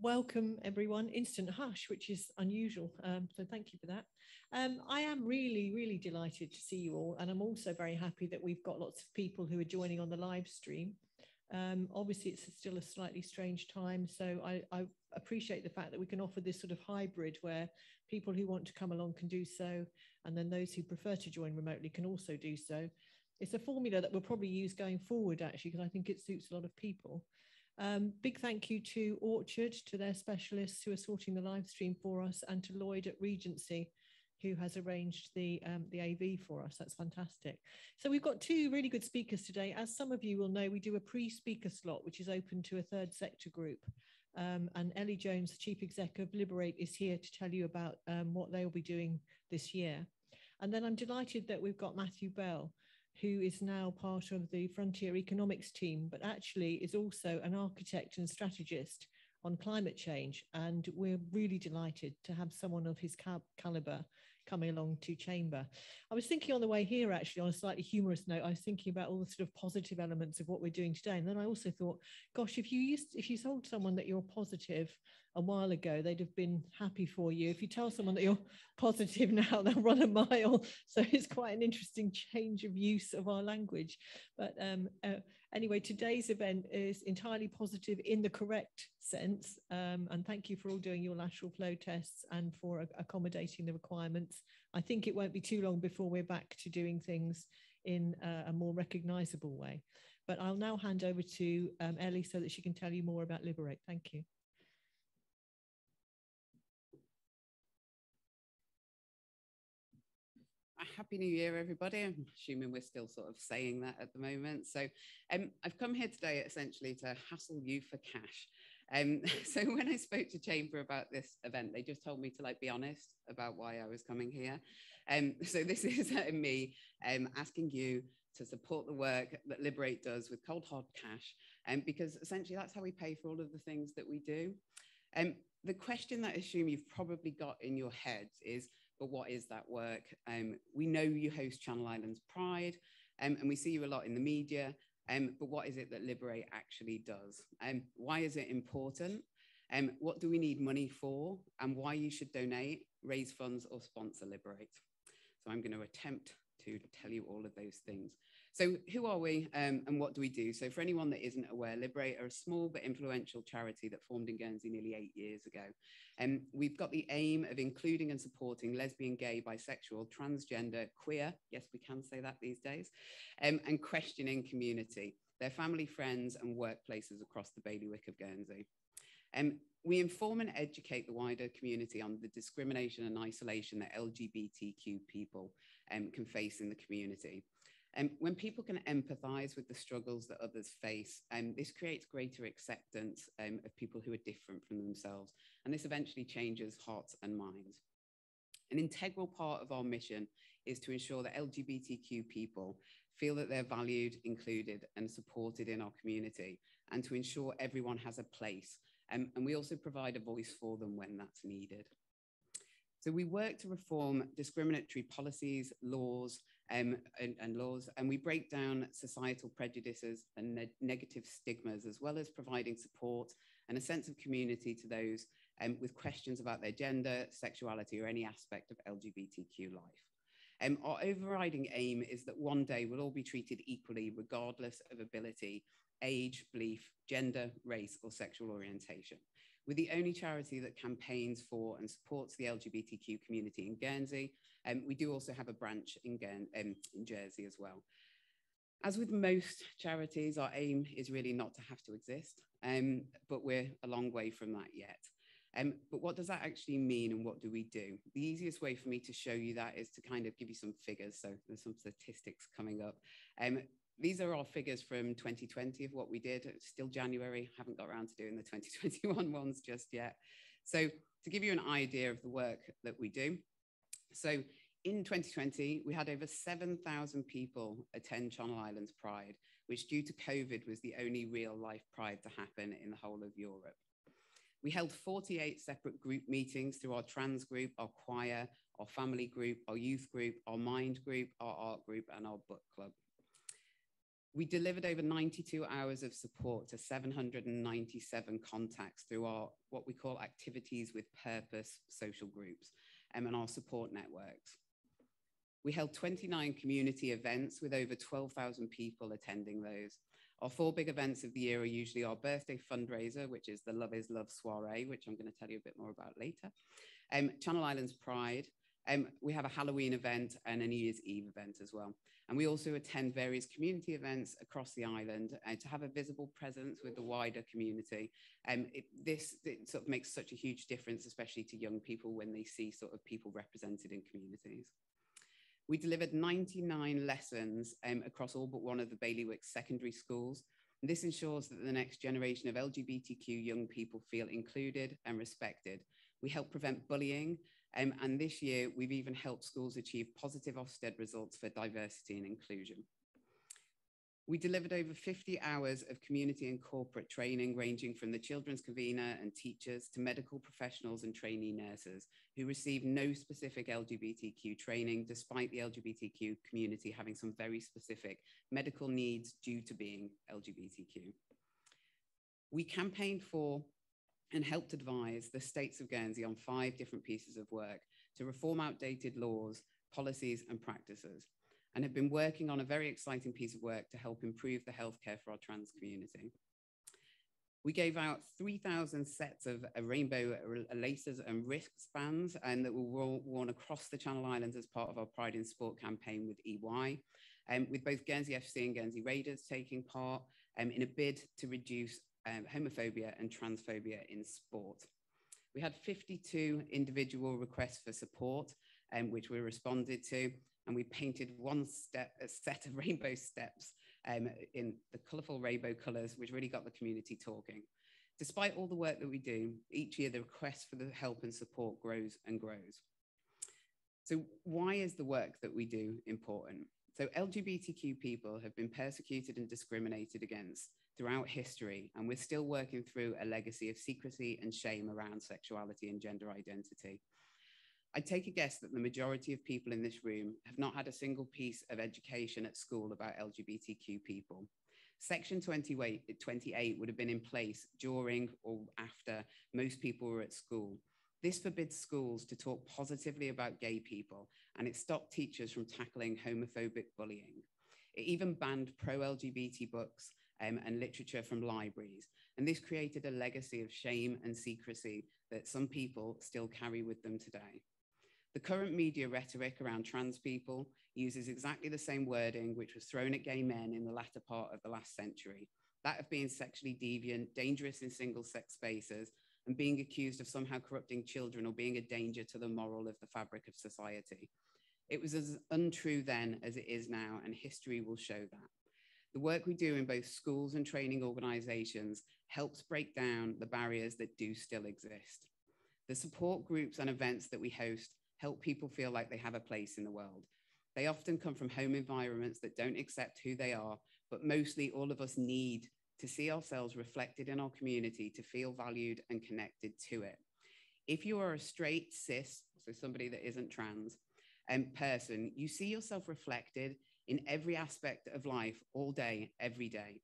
Welcome everyone, instant hush, which is unusual, so thank you for that. I am really, really delighted to see you all, and I'm also very happy that we've got lots of people who are joining on the live stream. Obviously it's still a slightly strange time, so I appreciate the fact that we can offer this sort of hybrid where people who want to come along can do so, and then those who prefer to join remotely can also do so. It's a formula that we'll probably use going forward actually, because I think it suits a lot of people. Big thank you to Orchard, to their specialists who are sorting the live stream for us, and to Lloyd at Regency, who has arranged the AV for us. That's fantastic. So we've got two really good speakers today. As some of you will know, we do a pre-speaker slot, which is open to a third sector group. And Ellie Jones, the Chief Exec of Liberate, is here to tell you about what they'll be doing this year. And then I'm delighted that we've got Matthew Bell, who is now part of the Frontier Economics team, but actually is also an architect and strategist on climate change. And we're really delighted to have someone of his calibre coming along to Chamber. I was thinking on the way here, actually, on a slightly humorous note, I was thinking about all the sort of positive elements of what we're doing today. And then I also thought, gosh, if you told someone that you're positive a while ago, they'd have been happy for you. If you tell someone that you're positive now, they'll run a mile. So it's quite an interesting change of use of our language. But anyway, today's event is entirely positive in the correct sense. And thank you for all doing your lateral flow tests and for accommodating the requirements. I think it won't be too long before we're back to doing things in a more recognisable way. But I'll now hand over to Ellie so that she can tell you more about Liberate. Thank you. Happy New Year, everybody. I'm assuming we're still sort of saying that at the moment. So I've come here today essentially to hassle you for cash. So when I spoke to Chamber about this event, they just told me to like be honest about why I was coming here. So this is me asking you to support the work that Liberate does with cold hard cash, because essentially that's how we pay for all of the things that we do. The question that I assume you've probably got in your heads is, but what is that work? We know you host Channel Islands Pride, and we see you a lot in the media, but what is it that Liberate actually does? Why is it important? What do we need money for? And why you should donate, raise funds, or sponsor Liberate? So I'm going to attempt to tell you all of those things. So who are we and what do we do? So for anyone that isn't aware, Liberate are a small but influential charity that formed in Guernsey nearly 8 years ago. We've got the aim of including and supporting lesbian, gay, bisexual, transgender, queer, yes, we can say that these days, and questioning community, their family, friends, and workplaces across the bailiwick of Guernsey. We inform and educate the wider community on the discrimination and isolation that LGBTQ people can face in the community. When people can empathise with the struggles that others face, this creates greater acceptance of people who are different from themselves, and this eventually changes hearts and minds. An integral part of our mission is to ensure that LGBTQ people feel that they're valued, included, and supported in our community, and to ensure everyone has a place. And we also provide a voice for them when that's needed. So we work to reform discriminatory policies, laws, and we break down societal prejudices and negative stigmas, as well as providing support and a sense of community to those with questions about their gender, sexuality, or any aspect of LGBTQ life. Our overriding aim is that one day we'll all be treated equally, regardless of ability, age, belief, gender, race, or sexual orientation. We're the only charity that campaigns for and supports the LGBTQ community in Guernsey. We do also have a branch in Jersey as well. As with most charities, our aim is really not to have to exist, but we're a long way from that yet. But what does that actually mean and what do we do? The easiest way for me to show you that is to kind of give you some figures. So there's some statistics coming up. These are our figures from 2020 of what we did. It's still January, haven't got around to doing the 2021 ones just yet. So to give you an idea of the work that we do. So in 2020, we had over 7,000 people attend Channel Islands Pride, which due to COVID was the only real life Pride to happen in the whole of Europe. We held 48 separate group meetings through our trans group, our choir, our family group, our youth group, our mind group, our art group, and our book club. We delivered over 92 hours of support to 797 contacts through our, what we call, activities with purpose social groups and our support networks. We held 29 community events with over 12,000 people attending those. Our four big events of the year are usually our birthday fundraiser, which is the Love is Love soiree, which I'm going to tell you a bit more about later, Channel Islands Pride. We have a Halloween event and a New Year's Eve event as well. And we also attend various community events across the island to have a visible presence with the wider community. This sort of makes such a huge difference, especially to young people, when they see sort of people represented in communities. We delivered 99 lessons across all but one of the bailiwick secondary schools. And this ensures that the next generation of LGBTQ young people feel included and respected. We help prevent bullying, and this year we've even helped schools achieve positive Ofsted results for diversity and inclusion. We delivered over 50 hours of community and corporate training, ranging from the children's convener and teachers to medical professionals and trainee nurses, who received no specific LGBTQ training, despite the LGBTQ community having some very specific medical needs due to being LGBTQ. We campaigned for and helped advise the States of Guernsey on 5 different pieces of work to reform outdated laws, policies and practices, and have been working on a very exciting piece of work to help improve the healthcare for our trans community. We gave out 3,000 sets of rainbow laces and wristbands, and that were worn across the Channel Islands as part of our Pride in Sport campaign with EY, with both Guernsey FC and Guernsey Raiders taking part in a bid to reduce homophobia and transphobia in sport. We had 52 individual requests for support, which we responded to. And we painted a set of rainbow steps in the colourful rainbow colours, which really got the community talking. Despite all the work that we do, each year the request for the help and support grows and grows. So why is the work that we do important? So LGBTQ people have been persecuted and discriminated against throughout history, and we're still working through a legacy of secrecy and shame around sexuality and gender identity. I take a guess that the majority of people in this room have not had a single piece of education at school about LGBTQ people. Section 28 would have been in place during or after most people were at school. This forbids schools to talk positively about gay people, and it stopped teachers from tackling homophobic bullying. It even banned pro-LGBT books and literature from libraries. And this created a legacy of shame and secrecy that some people still carry with them today. The current media rhetoric around trans people uses exactly the same wording which was thrown at gay men in the latter part of the last century, that of being sexually deviant, dangerous in single-sex spaces, and being accused of somehow corrupting children or being a danger to the moral of the fabric of society. It was as untrue then as it is now, and history will show that. The work we do in both schools and training organisations helps break down the barriers that do still exist. The support groups and events that we host help people feel like they have a place in the world. They often come from home environments that don't accept who they are, but mostly all of us need to see ourselves reflected in our community to feel valued and connected to it. If you are a straight cis, so somebody that isn't trans, person, you see yourself reflected in every aspect of life all day, every day.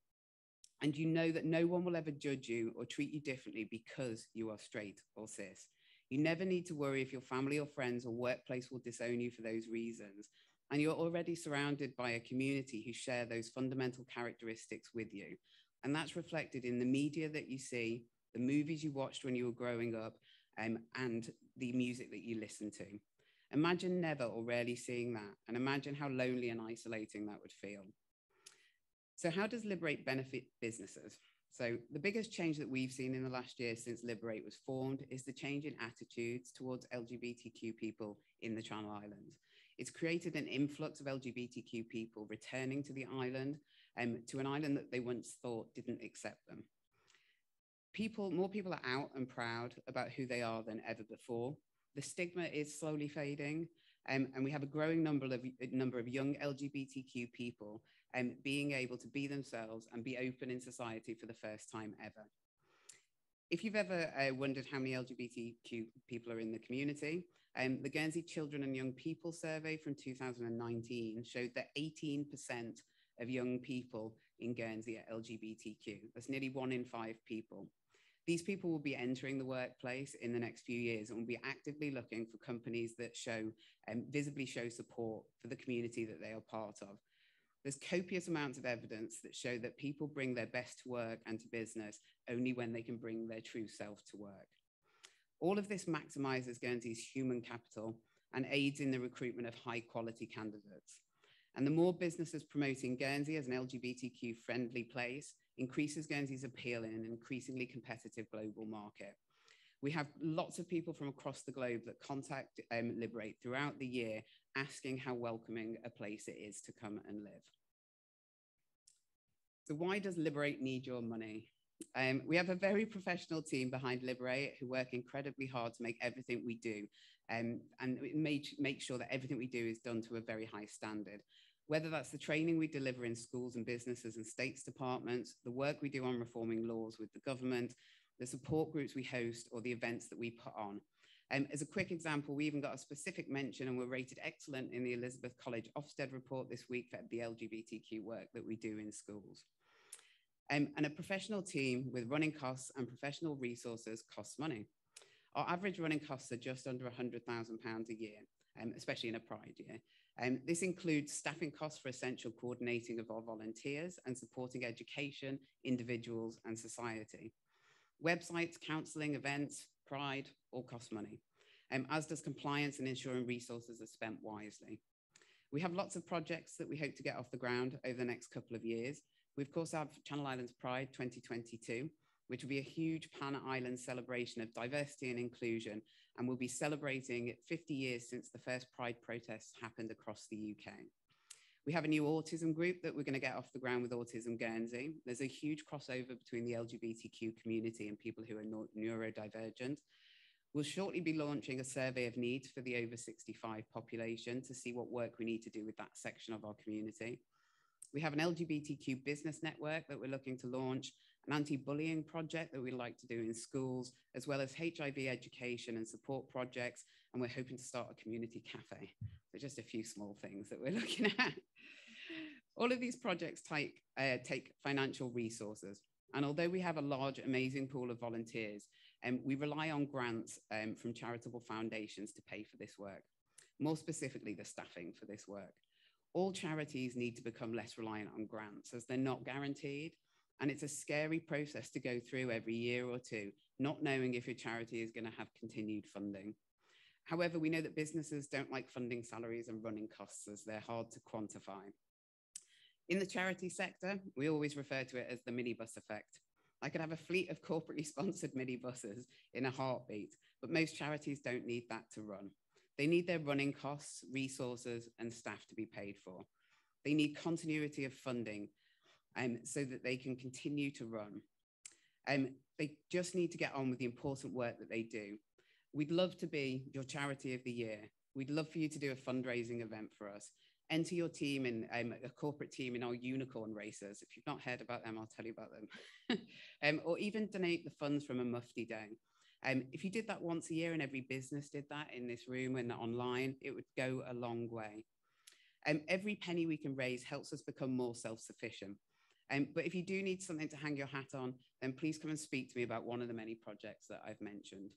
And you know that no one will ever judge you or treat you differently because you are straight or cis. You never need to worry if your family or friends or workplace will disown you for those reasons. And you're already surrounded by a community who share those fundamental characteristics with you. And that's reflected in the media that you see, the movies you watched when you were growing up, and the music that you listen to. Imagine never or rarely seeing that, and imagine how lonely and isolating that would feel. So how does Liberate benefit businesses? So the biggest change that we've seen in the last year since Liberate was formed is the change in attitudes towards LGBTQ people in the Channel Islands. It's created an influx of LGBTQ people returning to the island, to an island that they once thought didn't accept them. More people are out and proud about who they are than ever before. The stigma is slowly fading, and we have a growing number of young LGBTQ people being able to be themselves and be open in society for the first time ever. If you've ever wondered how many LGBTQ people are in the community, the Guernsey Children and Young People survey from 2019 showed that 18% of young people in Guernsey are LGBTQ. That's nearly 1 in 5 people. These people will be entering the workplace in the next few years and will be actively looking for companies that show and visibly show support for the community that they are part of. There's copious amounts of evidence that show that people bring their best to work and to business only when they can bring their true self to work. All of this maximizes Guernsey's human capital and aids in the recruitment of high quality candidates. And the more businesses promoting Guernsey as an LGBTQ friendly place increases Guernsey's appeal in an increasingly competitive global market. We have lots of people from across the globe that contact Liberate throughout the year, asking how welcoming a place it is to come and live. So why does Liberate need your money? We have a very professional team behind Liberate who work incredibly hard to make everything we do and make sure that everything we do is done to a very high standard. Whether that's the training we deliver in schools and businesses and states departments, the work we do on reforming laws with the government, the support groups we host, or the events that we put on. As a quick example, we even got a specific mention and were rated excellent in the Elizabeth College Ofsted report this week for the LGBTQ work that we do in schools. And a professional team with running costs and professional resources costs money. Our average running costs are just under £100,000 a year, especially in a Pride year. This includes staffing costs for essential coordinating of our volunteers and supporting education, individuals and society. Websites, counselling, events, Pride, all cost money, as does compliance and ensuring resources are spent wisely. We have lots of projects that we hope to get off the ground over the next couple of years. We of course have Channel Islands Pride 2022, which will be a huge pan-island celebration of diversity and inclusion, and we'll be celebrating 50 years since the first Pride protests happened across the UK. We have a new autism group that we're going to get off the ground with Autism Guernsey. There's a huge crossover between the LGBTQ community and people who are neurodivergent. We'll shortly be launching a survey of needs for the over 65 population to see what work we need to do with that section of our community. We have an LGBTQ business network that we're looking to launch, an anti-bullying project that we like to do in schools, as well as HIV education and support projects, and we're hoping to start a community cafe. So just a few small things that we're looking at. All of these projects take financial resources, and although we have a large, amazing pool of volunteers, we rely on grants from charitable foundations to pay for this work, more specifically the staffing for this work. All charities need to become less reliant on grants as they're not guaranteed. And it's a scary process to go through every year or two, not knowing if your charity is going to have continued funding. However, we know that businesses don't like funding salaries and running costs as they're hard to quantify. In the charity sector, we always refer to it as the minibus effect. I could have a fleet of corporately sponsored minibuses in a heartbeat, but most charities don't need that to run. They need their running costs, resources, and staff to be paid for. They need continuity of funding so that they can continue to run. They just need to get on with the important work that they do. We'd love to be your charity of the year. We'd love for you to do a fundraising event for us. Enter your team in a corporate team in our unicorn racers. If you've not heard about them, I'll tell you about them. Or even donate the funds from a mufti day. If you did that once a year and every business did that in this room and online, it would go a long way. Every penny we can raise helps us become more self-sufficient. But if you do need something to hang your hat on, then please come and speak to me about one of the many projects that I've mentioned.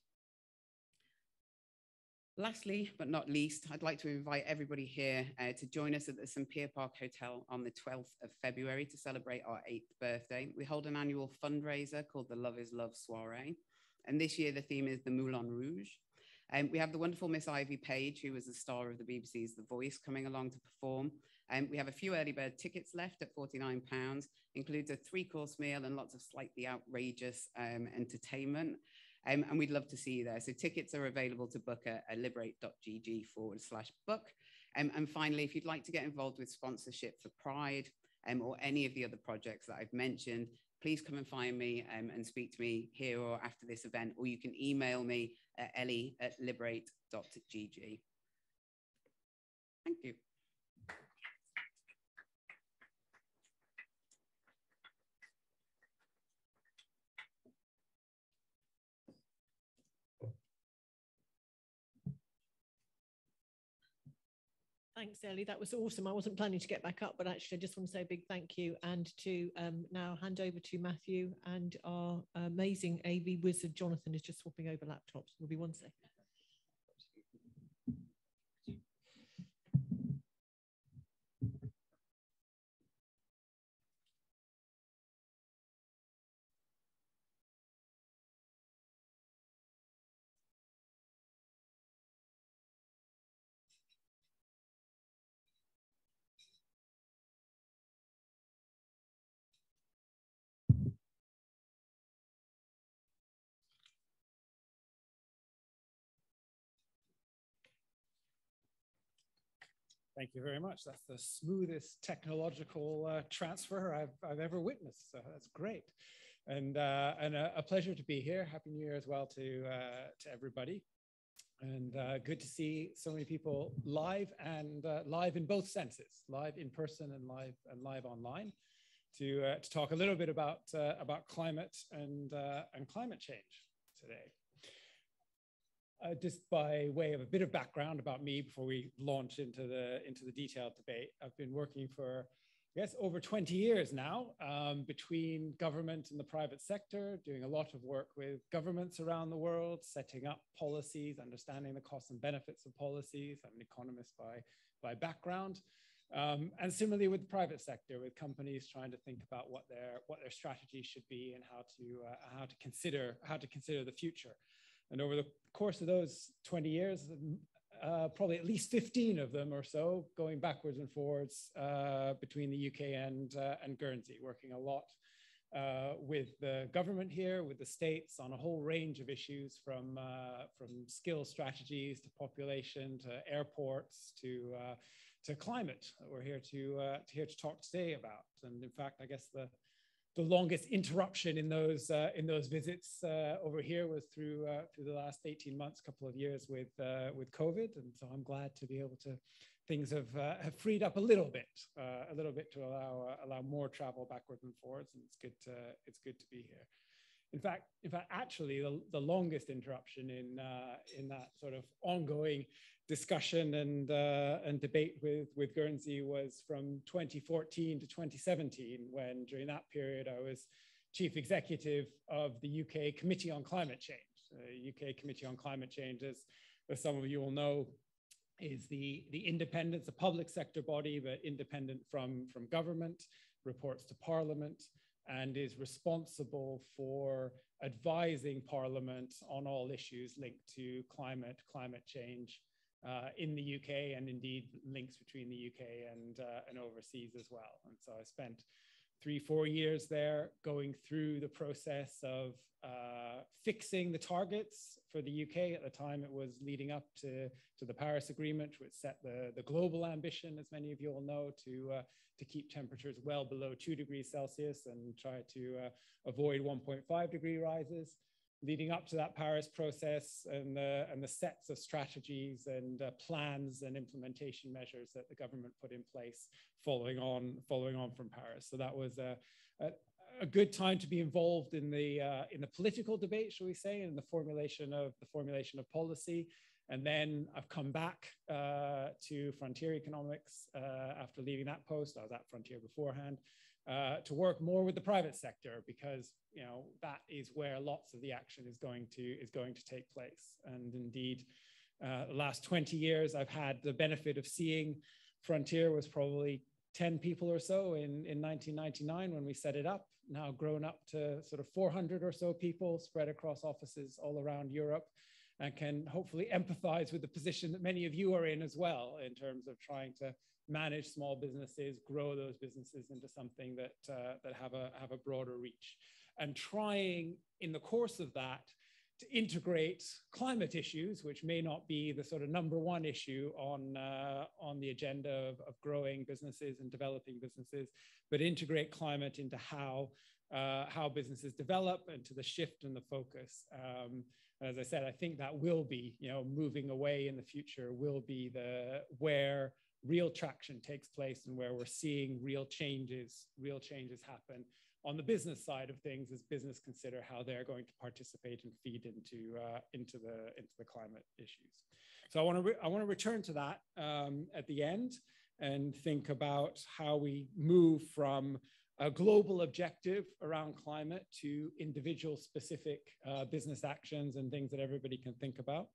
Lastly, but not least, I'd like to invite everybody here to join us at the St Pierre Park Hotel on the 12th of February to celebrate our 8th birthday. We hold an annual fundraiser called the Love is Love Soiree. And this year, the theme is the Moulin Rouge. We have the wonderful Miss Ivy Page, who was the star of the BBC's The Voice, coming along to perform. We have a few early bird tickets left at £49, includes a 3-course meal and lots of slightly outrageous entertainment. And we'd love to see you there. So tickets are available to book at liberate.gg/book. And finally, if you'd like to get involved with sponsorship for Pride or any of the other projects that I've mentioned, please come and find me and speak to me here or after this event, or you can email me at ellie@liberate.gg. Thank you. Thanks, Ellie. That was awesome. I wasn't planning to get back up, but actually I just want to say a big thank you, and to now hand over to Matthew, and our amazing AV wizard Jonathan is just swapping over laptops. We'll be one second. Thank you very much. That's the smoothest technological transfer I've ever witnessed. So that's great. And a pleasure to be here. Happy New Year as well to everybody. And good to see so many people live, and live in both senses, live in person and live online, to talk a little bit about climate and climate change today. Just by way of a bit of background about me before we launch into the detailed debate, I've been working for, I guess, over 20 years now, between government and the private sector, doing a lot of work with governments around the world, setting up policies, understanding the costs and benefits of policies. I'm an economist by background. And similarly with the private sector, with companies trying to think about what their strategy should be, and how to consider the future. And over the course of those 20 years, probably at least 15 of them or so, going backwards and forwards between the UK and Guernsey, working a lot with the government here, with the states, on a whole range of issues, from skill strategies to population to airports to climate that we're here to talk today about. And in fact, I guess the longest interruption in those visits over here was through the last 18 months, couple of years with COVID, and so I'm glad to be able to. Things have freed up a little bit to allow more travel backwards and forwards, and it's good to be here. In fact, actually, the longest interruption in that sort of ongoing discussion and debate with Guernsey was from 2014 to 2017, when during that period I was chief executive of the UK Committee on Climate Change. The UK Committee on Climate Change, as some of you will know, is the independent, the public sector body, but independent from government, reports to Parliament, and is responsible for advising Parliament on all issues linked to climate change in the UK, and indeed links between the UK and overseas as well. And so I spent 3-4 years there going through the process of fixing the targets for the UK. At the time, it was leading up to the Paris Agreement, which set the global ambition, as many of you all know, to keep temperatures well below 2 degrees Celsius and try to avoid 1.5 degree rises. Leading up to that Paris process and the sets of strategies and plans and implementation measures that the government put in place following on from Paris. So that was a good time to be involved in the political debate, shall we say, and the formulation of policy. And then I've come back to Frontier Economics after leaving that post. I was at Frontier beforehand. To work more with the private sector, because you know that is where lots of the action is going to take place. And indeed, the last 20 years, I've had the benefit of seeing Frontier was probably 10 people or so in 1999 when we set it up. Now grown up to sort of 400 or so people spread across offices all around Europe, and can hopefully empathize with the position that many of you are in as well, in terms of trying to manage small businesses, grow those businesses into something that have a broader reach, and trying in the course of that to integrate climate issues, which may not be the sort of number one issue on the agenda of growing businesses and developing businesses, but integrate climate into how businesses develop and to the shift and the focus. As I said, I think that will be, you know, moving away in the future will be where real traction takes place, and where we're seeing real changes happen on the business side of things as business consider how they're going to participate and feed into the climate issues. So I want to return to that at the end and think about how we move from a global objective around climate to individual specific business actions and things that everybody can think about.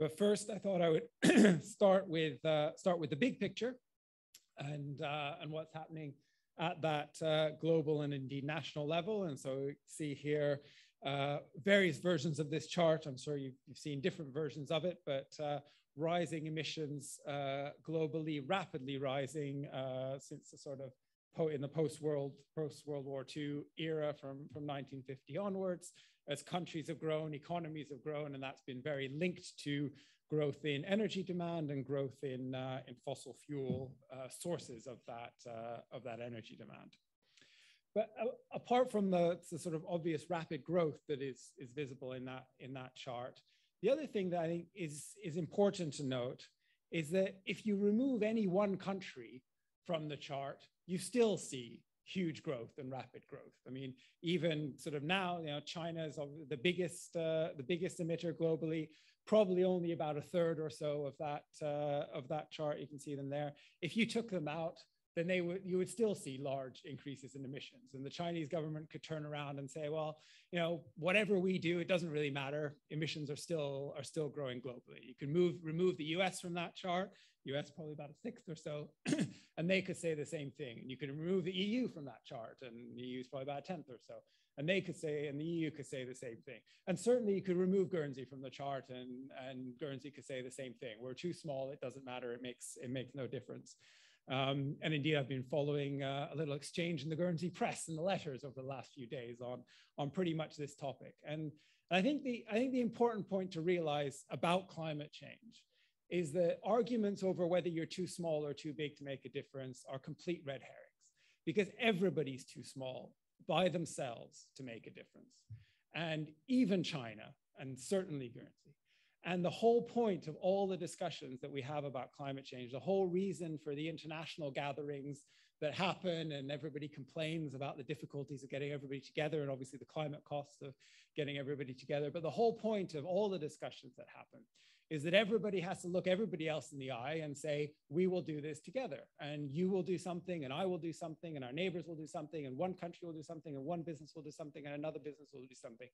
But first, I thought I would start with the big picture and what's happening at that global and indeed national level. And so we see here various versions of this chart. I'm sure you've seen different versions of it, but rising emissions globally, rapidly rising since the sort of post-World War II era from 1950 onwards, as countries have grown, economies have grown, and that's been very linked to growth in energy demand and growth in fossil fuel sources of that energy demand. But apart from the sort of obvious rapid growth that is visible in that chart, the other thing that I think is important to note is that if you remove any one country from the chart, you still see huge growth and rapid growth. I mean, even sort of now, you know, China is the biggest emitter globally. Probably only about a third or so of that chart. You can see them there. If you took them out, then you would still see large increases in emissions. And the Chinese government could turn around and say, well, you know, whatever we do, it doesn't really matter. Emissions are still growing globally. You can remove the US from that chart. US probably about a sixth or so, and they could say the same thing. And you can remove the EU from that chart, and the EU is probably about a tenth or so. And they could say, and the EU could say the same thing. And certainly you could remove Guernsey from the chart and Guernsey could say the same thing. We're too small, it doesn't matter, it makes no difference. And indeed, I've been following a little exchange in the Guernsey press and the letters over the last few days on pretty much this topic. And I think the important point to realize about climate change is that arguments over whether you're too small or too big to make a difference are complete red herrings, because everybody's too small by themselves to make a difference, and even China, and certainly Guernsey. And the whole point of all the discussions that we have about climate change, the whole reason for the international gatherings that happen, and everybody complains about the difficulties of getting everybody together and obviously the climate costs of getting everybody together. But the whole point of all the discussions that happen is that everybody has to look everybody else in the eye and say, we will do this together, and you will do something, and I will do something, and our neighbors will do something, and one country will do something, and one business will do something, and another business will do something.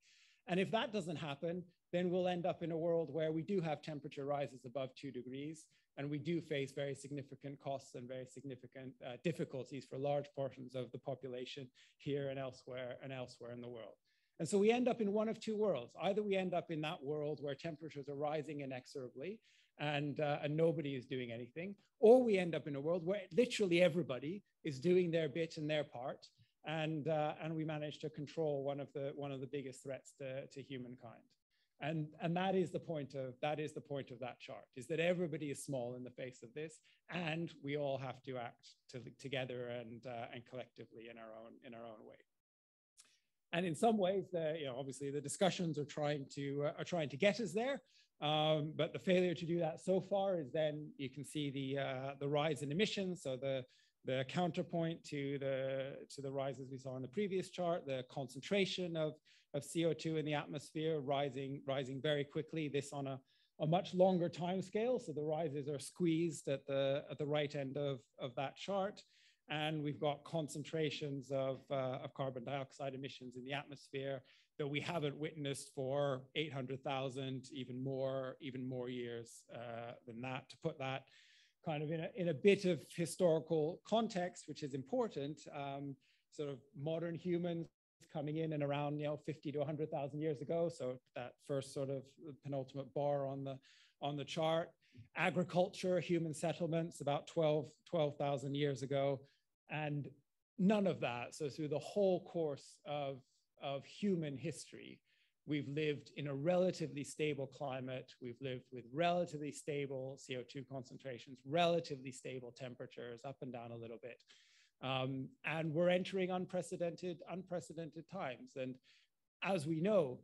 And if that doesn't happen, then we'll end up in a world where we do have temperature rises above 2 degrees, and we do face very significant costs and very significant difficulties for large portions of the population here and elsewhere in the world. And so we end up in one of two worlds. Either we end up in that world where temperatures are rising inexorably and nobody is doing anything, or we end up in a world where literally everybody is doing their bit and their part, and we manage to control one of the biggest threats to humankind. And that is the point of that chart, is that everybody is small in the face of this, and we all have to act together and collectively in our own way. And in some ways, you know, obviously the discussions are trying to get us there, but the failure to do that so far is then you can see the rise in emissions. So the counterpoint to the rises we saw in the previous chart, the concentration of CO2 in the atmosphere rising very quickly. This on a much longer time scale. So the rises are squeezed at the right end of that chart. And we've got concentrations of carbon dioxide emissions in the atmosphere that we haven't witnessed for 800,000, even more years than that. To put that kind of in a bit of historical context, which is important, sort of modern humans coming in and around, you know, 50 to 100,000 years ago. So that first sort of penultimate bar on the chart, agriculture, human settlements about 12,000 years ago. And none of that. So through the whole course of human history, we've lived in a relatively stable climate. We've lived with relatively stable CO2 concentrations, relatively stable temperatures, up and down a little bit. And we're entering unprecedented times. And as we know,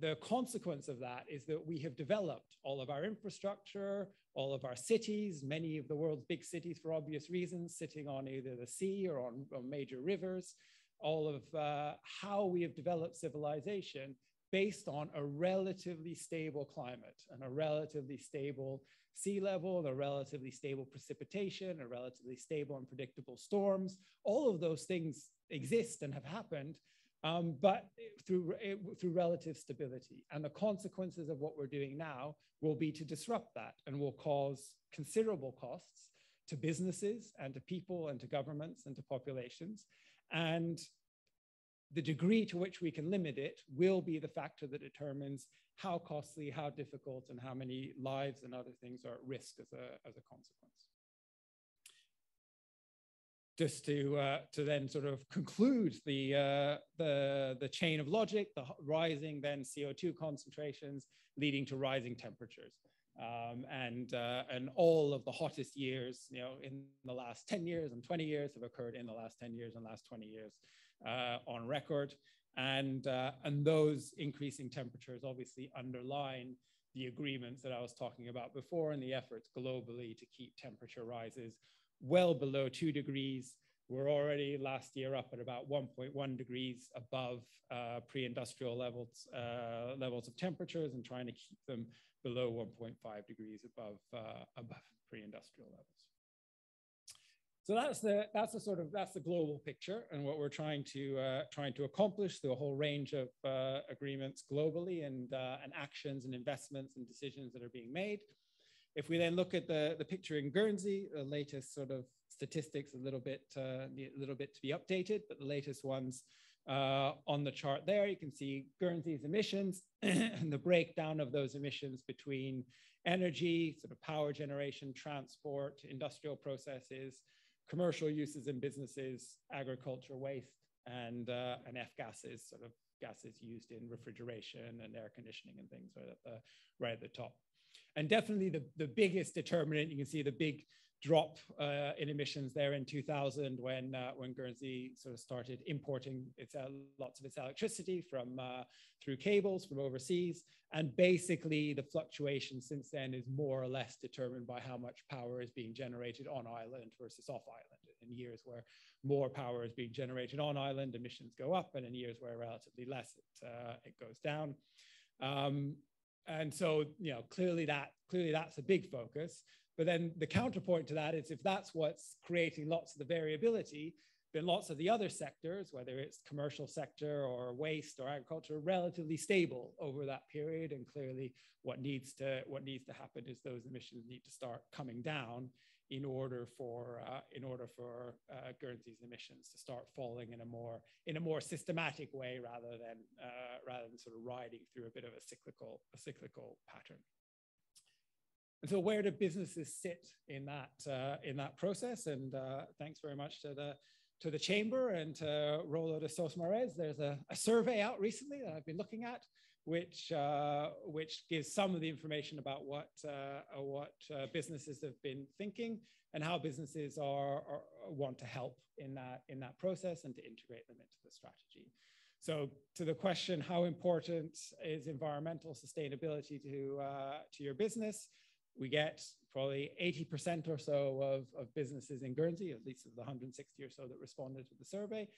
the consequence of that is that we have developed all of our infrastructure, all of our cities, many of the world's big cities for obvious reasons, sitting on either the sea or on major rivers, all of how we have developed civilization based on a relatively stable climate and a relatively stable sea level, a relatively stable precipitation, a relatively stable and predictable storms. All of those things exist and have happened, but through relative stability. And the consequences of what we're doing now will be to disrupt that and will cause considerable costs to businesses and to people and to governments and to populations. And the degree to which we can limit it will be the factor that determines how costly, how difficult, and how many lives and other things are at risk as a consequence. Just to then sort of conclude the chain of logic, the rising then CO2 concentrations leading to rising temperatures. And all of the hottest years, you know, in the last 10 years and 20 years have occurred in the last 10 years and last 20 years on record. And those increasing temperatures obviously underline the agreements that I was talking about before and the efforts globally to keep temperature rises well below 2 degrees. We're already last year up at about 1.1 degrees above pre-industrial levels of temperatures and trying to keep them below 1.5 degrees above pre-industrial levels. So that's the global picture and what we're trying to accomplish through a whole range of agreements globally and actions and investments and decisions that are being made. If we then look at the picture in Guernsey, the latest sort of statistics, a little bit to be updated, but the latest ones on the chart there, you can see Guernsey's emissions and the breakdown of those emissions between energy, sort of power generation, transport, industrial processes, commercial uses and businesses, agriculture, waste, and F-gases, sort of gases used in refrigeration and air conditioning and things right at the top. And definitely the biggest determinant, you can see the big drop in emissions there in 2000 when Guernsey sort of started importing its, lots of its electricity from through cables from overseas. And basically the fluctuation since then is more or less determined by how much power is being generated on island versus off island. In years where more power is being generated on island, emissions go up, and in years where relatively less, it goes down. And so, you know, clearly that's a big focus. But then the counterpoint to that is if that's what's creating lots of the variability, then lots of the other sectors, whether it's commercial sector or waste or agriculture, are relatively stable over that period. And clearly what needs to happen is those emissions need to start coming down in order for Guernsey's emissions to start falling in a more systematic way rather than sort of riding through a bit of a cyclical pattern. And so, where do businesses sit in that process? And thanks very much to the chamber and to Rollo de Sosmarez. There's a survey out recently that I've been looking at, which gives some of the information about what businesses have been thinking and how businesses want to help in that process and to integrate them into the strategy. So to the question, how important is environmental sustainability to your business? We get probably 80% or so of businesses in Guernsey, at least of the 160 or so that responded to the survey,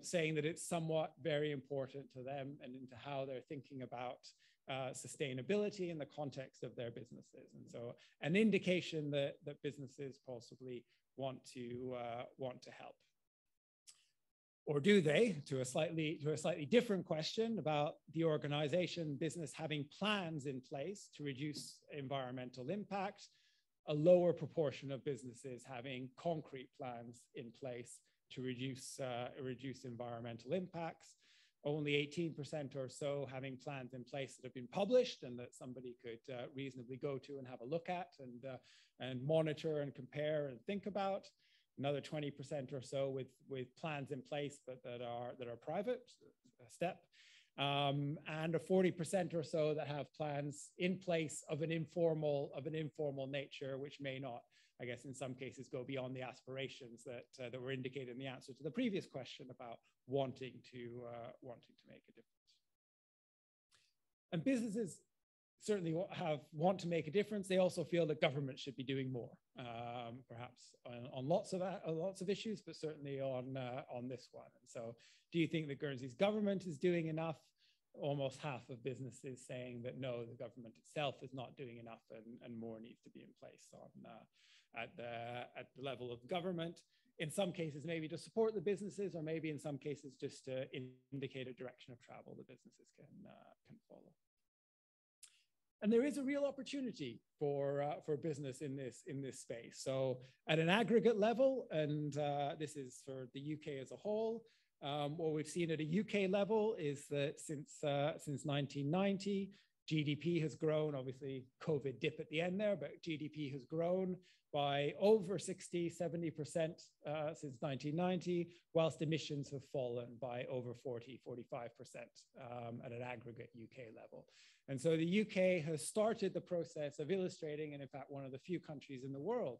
saying that it's somewhat very important to them and into how they're thinking about sustainability in the context of their businesses. And so an indication that businesses possibly want to help. Or do they, to a slightly different question about the organization business having plans in place to reduce environmental impact, a lower proportion of businesses having concrete plans in place to reduce environmental impacts. Only 18% or so having plans in place that have been published and that somebody could reasonably go to and have a look at and monitor and compare and think about. Another 20% or so with plans in place but that are private, a step. And a 40% or so that have plans in place of an informal nature, which may not, I guess, in some cases go beyond the aspirations that were indicated in the answer to the previous question about wanting to make a difference. And businesses certainly want to make a difference. They also feel that government should be doing more, perhaps on lots of issues, but certainly on this one. And so, do you think that Guernsey's government is doing enough? almost half of businesses saying that no, the government itself is not doing enough, and more needs to be in place on at the level of government. In some cases, maybe to support the businesses, or maybe in some cases just to indicate a direction of travel the businesses can follow. And there is a real opportunity for business in this space. So at an aggregate level, and this is for the UK as a whole, what we've seen at a UK level is that since 1990, GDP has grown, obviously COVID dip at the end there, but GDP has grown by over 60–70% since 1990, whilst emissions have fallen by over 40–45% at an aggregate UK level. And so the UK has started the process of illustrating, and in fact, one of the few countries in the world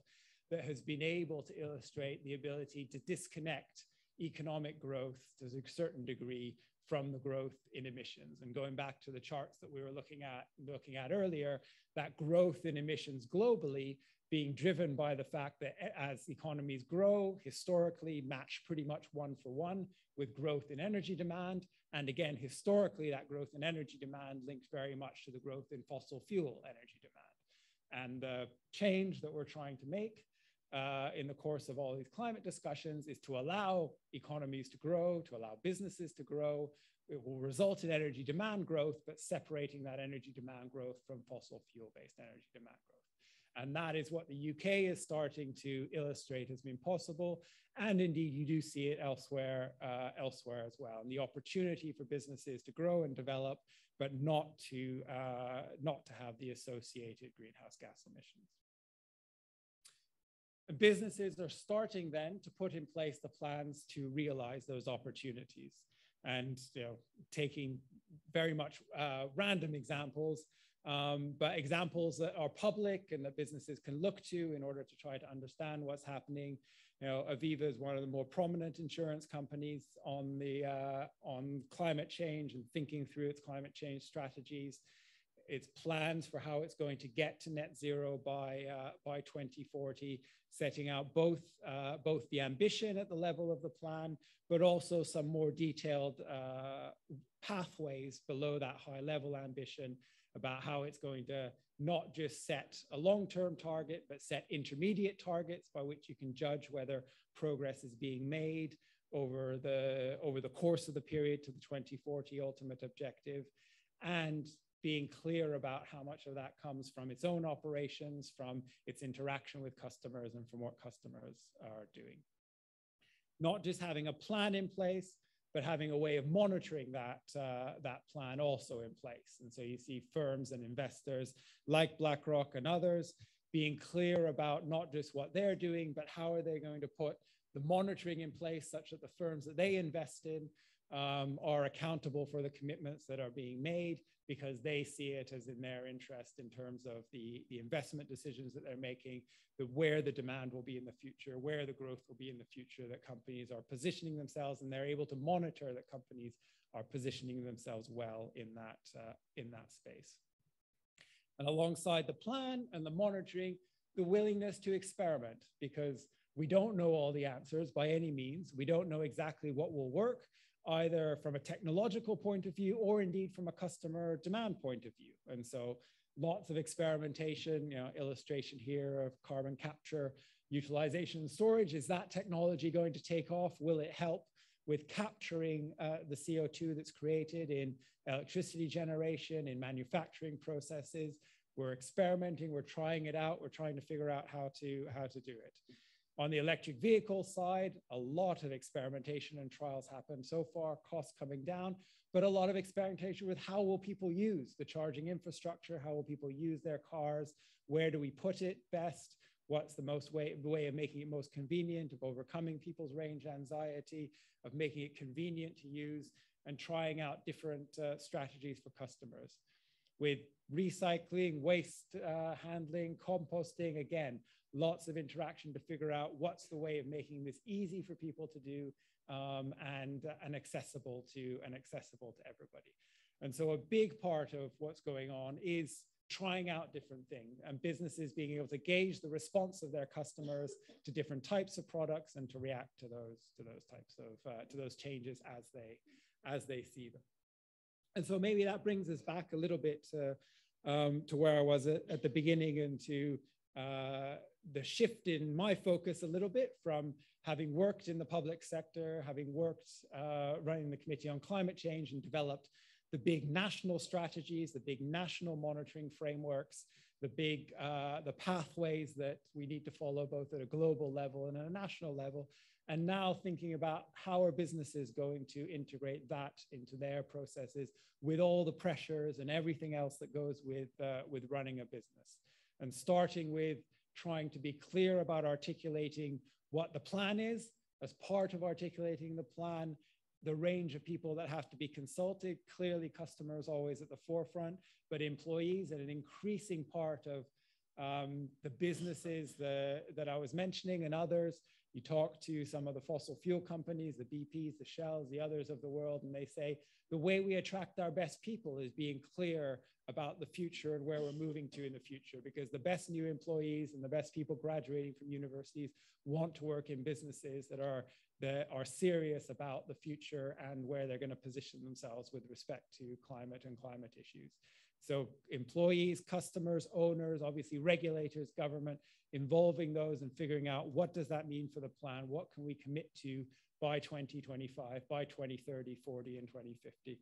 that has been able to illustrate the ability to disconnect economic growth to a certain degree from the growth in emissions. And going back to the charts that we were looking at earlier, that growth in emissions globally being driven by the fact that as economies grow, historically match pretty much one for one with growth in energy demand. And again, historically, that growth in energy demand linked very much to the growth in fossil fuel energy demand. And the change that we're trying to make in the course of all these climate discussions is to allow economies to grow, to allow businesses to grow. It will result in energy demand growth, but separating that energy demand growth from fossil fuel-based energy demand growth. And that is what the UK is starting to illustrate has been possible. And indeed, you do see it elsewhere as well. And the opportunity for businesses to grow and develop, but not to have the associated greenhouse gas emissions. Businesses are starting then to put in place the plans to realize those opportunities. And you know, taking very much random examples, but examples that are public and that businesses can look to in order to try to understand what's happening. You know, Aviva is one of the more prominent insurance companies on climate change and thinking through its climate change strategies, its plans for how it's going to get to net zero by 2040, setting out both the ambition at the level of the plan, but also some more detailed pathways below that high level ambition about how it's going to not just set a long-term target, but set intermediate targets by which you can judge whether progress is being made over the course of the period to the 2040 ultimate objective, and being clear about how much of that comes from its own operations, from its interaction with customers, and from what customers are doing. Not just having a plan in place, but having a way of monitoring that plan also in place. And so you see firms and investors like BlackRock and others being clear about not just what they're doing, but how are they going to put the monitoring in place such that the firms that they invest in are accountable for the commitments that are being made, because they see it as in their interest in terms of the investment decisions that they're making, where the demand will be in the future, where the growth will be in the future, that companies are positioning themselves, and they're able to monitor that companies are positioning themselves well in that space. And alongside the plan and the monitoring, the willingness to experiment, because we don't know all the answers by any means. We don't know exactly what will work, either from a technological point of view or indeed from a customer demand point of view. And so lots of experimentation, you know, illustration here of carbon capture, utilization and storage. Is that technology going to take off? Will it help with capturing the CO2 that's created in electricity generation, in manufacturing processes? We're experimenting, we're trying it out, we're trying to figure out how to do it. On the electric vehicle side, a lot of experimentation and trials happen so far, costs coming down, but a lot of experimentation with how will people use the charging infrastructure, how will people use their cars, where do we put it best, what's the most way of making it most convenient, of overcoming people's range anxiety, of making it convenient to use, and trying out different strategies for customers. With recycling, waste handling, composting, again, lots of interaction to figure out what's the way of making this easy for people to do and accessible to everybody. And so a big part of what's going on is trying out different things, and businesses being able to gauge the response of their customers to different types of products and to react to those changes as they see them. And so maybe that brings us back a little bit to where I was at the beginning, and to the shift in my focus a little bit from having worked in the public sector, having worked running the Committee on Climate Change and developed the big national strategies, the big national monitoring frameworks, the big the pathways that we need to follow both at a global level and at a national level. And now thinking about how are businesses going to integrate that into their processes with all the pressures and everything else that goes with running a business. And starting with trying to be clear about articulating what the plan is. As part of articulating the plan, the range of people that have to be consulted, clearly customers always at the forefront, but employees and an increasing part of the businesses that I was mentioning and others. You talk to some of the fossil fuel companies, the BPs, the Shells, the others of the world, and they say the way we attract our best people is being clear about the future and where we're moving to in the future, because the best new employees and the best people graduating from universities want to work in businesses that are serious about the future and where they're going to position themselves with respect to climate and climate issues. So employees, customers, owners, obviously regulators, government, involving those and figuring out what does that mean for the plan? What can we commit to by 2025, by 2030, 40, and 2050?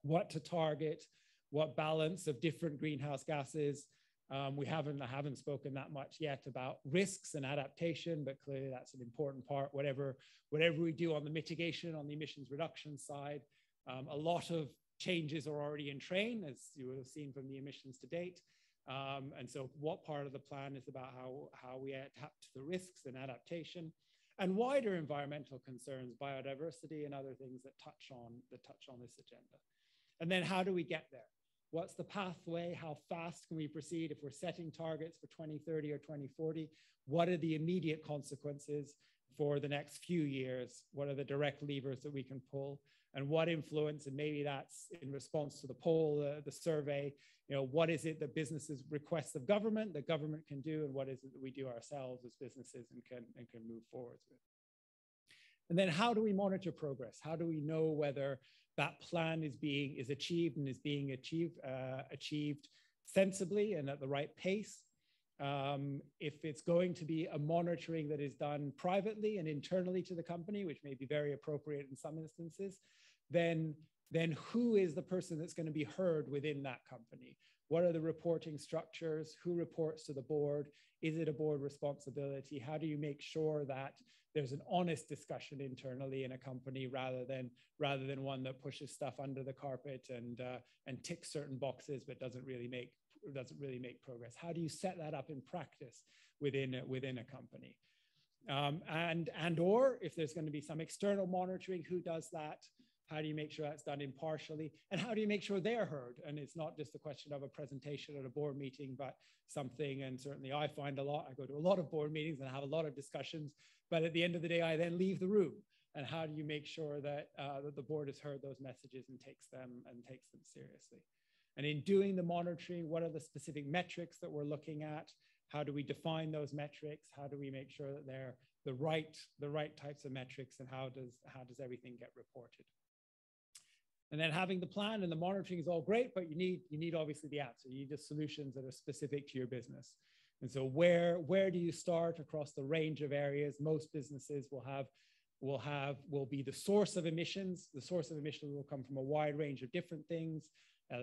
What to target, what balance of different greenhouse gases. I haven't spoken that much yet about risks and adaptation, but clearly that's an important part. Whatever we do on the mitigation, on the emissions reduction side, a lot of changes are already in train, as you would have seen from the emissions to date. And so what part of the plan is about how we adapt to the risks and adaptation, and wider environmental concerns, biodiversity and other things that touch on this agenda. And then how do we get there? What's the pathway? How fast can we proceed if we're setting targets for 2030 or 2040? What are the immediate consequences for the next few years? What are the direct levers that we can pull? And what influence, and maybe that's in response to the poll, the survey, what is it that businesses request of government, that government can do, and what is it that we do ourselves as businesses and can move forward with? And then how do we monitor progress? How do we know whether that plan is being achieved sensibly and at the right pace? If it's going to be a monitoring that is done privately and internally to the company, which may be very appropriate in some instances, then who is the person that's going to be heard within that company? What are the reporting structures? Who reports to the board? Is it a board responsibility? How do you make sure that there's an honest discussion internally in a company rather than one that pushes stuff under the carpet and ticks certain boxes but doesn't really make progress? How do you set that up in practice within a company? Or if there's going to be some external monitoring, who does that? How do you make sure that's done impartially? And how do you make sure they're heard? And it's not just a question of a presentation at a board meeting, but something, and certainly I find a lot, I go to a lot of board meetings and I have a lot of discussions, but at the end of the day, I then leave the room. And how do you make sure that the board has heard those messages and takes them seriously? And in doing the monitoring, what are the specific metrics that we're looking at? How do we define those metrics? How do we make sure that they're the right types of metrics, and how does everything get reported? And then having the plan and the monitoring is all great, but you need obviously the answer. You need the solutions that are specific to your business. And so where do you start across the range of areas? Most businesses will be the source of emissions. The source of emissions will come from a wide range of different things,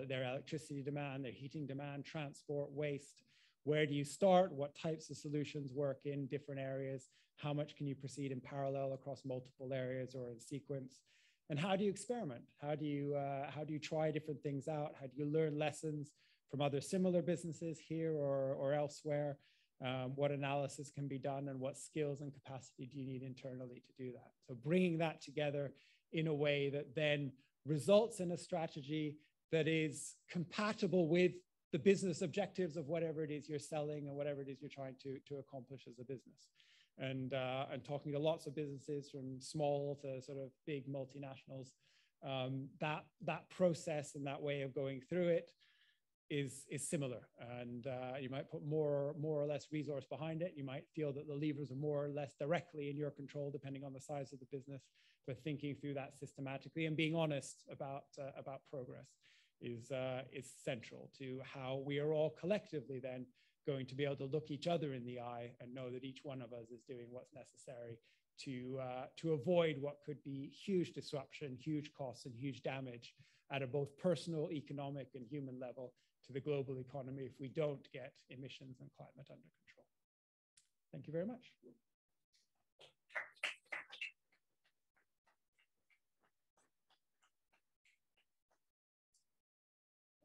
their electricity demand, their heating demand, transport, waste. Where do you start? What types of solutions work in different areas? How much can you proceed in parallel across multiple areas or in sequence? And how do you experiment? How do you try different things out? How do you learn lessons from other similar businesses here or elsewhere? What analysis can be done, and what skills and capacity do you need internally to do that? So bringing that together in a way that then results in a strategy that is compatible with the business objectives of whatever it is you're selling and whatever it is you're trying to accomplish as a business. And talking to lots of businesses, from small to sort of big multinationals, that process and that way of going through it is similar. And you might put more or less resource behind it. You might feel that the levers are more or less directly in your control, depending on the size of the business. for thinking through that systematically and being honest about progress is central to how we are all collectively then going to be able to look each other in the eye and know that each one of us is doing what's necessary to avoid what could be huge disruption, huge costs, and huge damage at a both personal, economic, and human level to the global economy if we don't get emissions and climate under control. Thank you very much.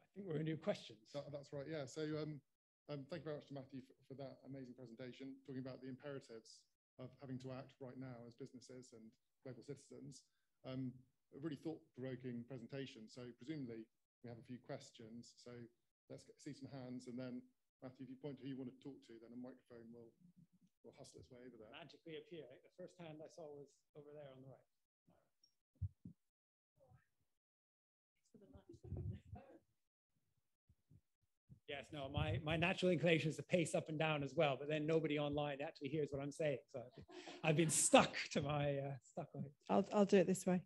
I think we're going to do questions. That's right, yeah. So thank you very much to Matthew for that amazing presentation, talking about the imperatives of having to act right now as businesses and global citizens. A really thought-provoking presentation. So presumably we have a few questions. So let's see some hands, and then Matthew, if you point to who you want to talk to, then a microphone will hustle its way over there. Magically appear. The first hand I saw was over there on the right. Yes, no, my natural inclination is to pace up and down as well, but then nobody online actually hears what I'm saying. So I've been stuck to my, I'll do it this way.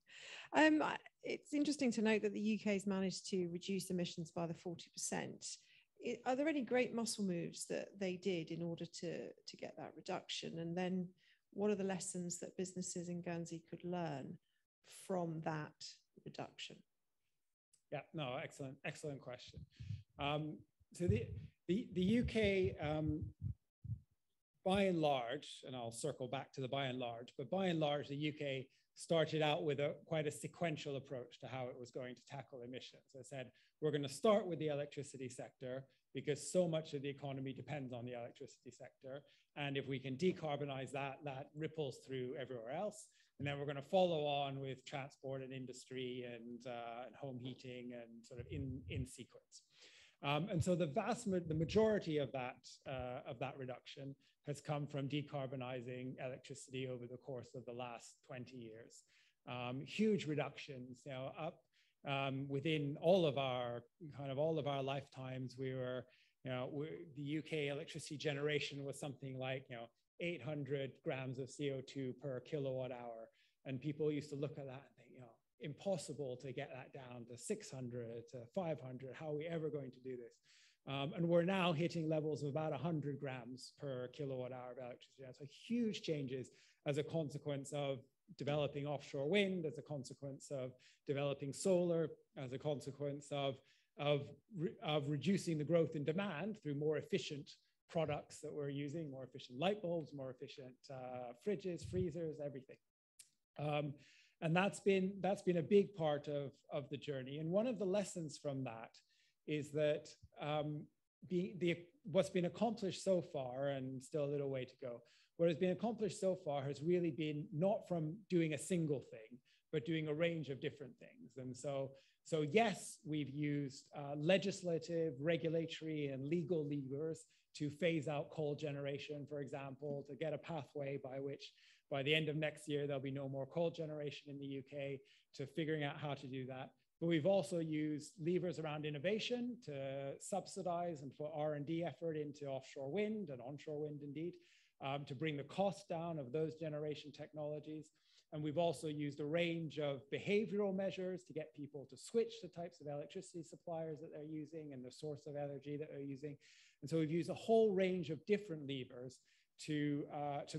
It's interesting to note that the UK has managed to reduce emissions by the 40%. Are there any great muscle moves that they did in order to get that reduction? And then what are the lessons that businesses in Guernsey could learn from that reduction? Yeah, no, excellent question. So the UK, by and large, and I'll circle back to the by and large, but by and large, the UK started out with quite a sequential approach to how it was going to tackle emissions. I said, we're going to start with the electricity sector because so much of the economy depends on the electricity sector. And if we can decarbonize that, that ripples through everywhere else. And then we're going to follow on with transport and industry and home heating and sort of in sequence. And so the majority of that reduction has come from decarbonizing electricity over the course of the last 20 years. Huge reductions, you know, up within all of our lifetimes. We were, you know, the UK electricity generation was something like, you know, 800 grams of CO2 per kilowatt hour. And people used to look at that and think, you know, impossible to get that down to 600, to 500, how are we ever going to do this? And we're now hitting levels of about 100 grams per kilowatt hour of electricity. So huge changes as a consequence of developing offshore wind, as a consequence of developing solar, as a consequence of reducing the growth in demand through more efficient products that we're using, more efficient light bulbs, more efficient fridges, freezers, everything. And that's been a big part of the journey. And one of the lessons from that is that what's been accomplished so far, and still a little way to go, what has been accomplished so far has really been not from doing a single thing, but doing a range of different things. And so yes, we've used legislative, regulatory, and legal levers to phase out coal generation, for example, to get a pathway by which by the end of next year, there'll be no more coal generation in the UK, to figuring out how to do that. But we've also used levers around innovation to subsidize and for R&D effort into offshore wind and onshore wind indeed, to bring the cost down of those generation technologies. And we've also used a range of behavioral measures to get people to switch the types of electricity suppliers that they're using and the source of energy that they're using. And so we've used a whole range of different levers to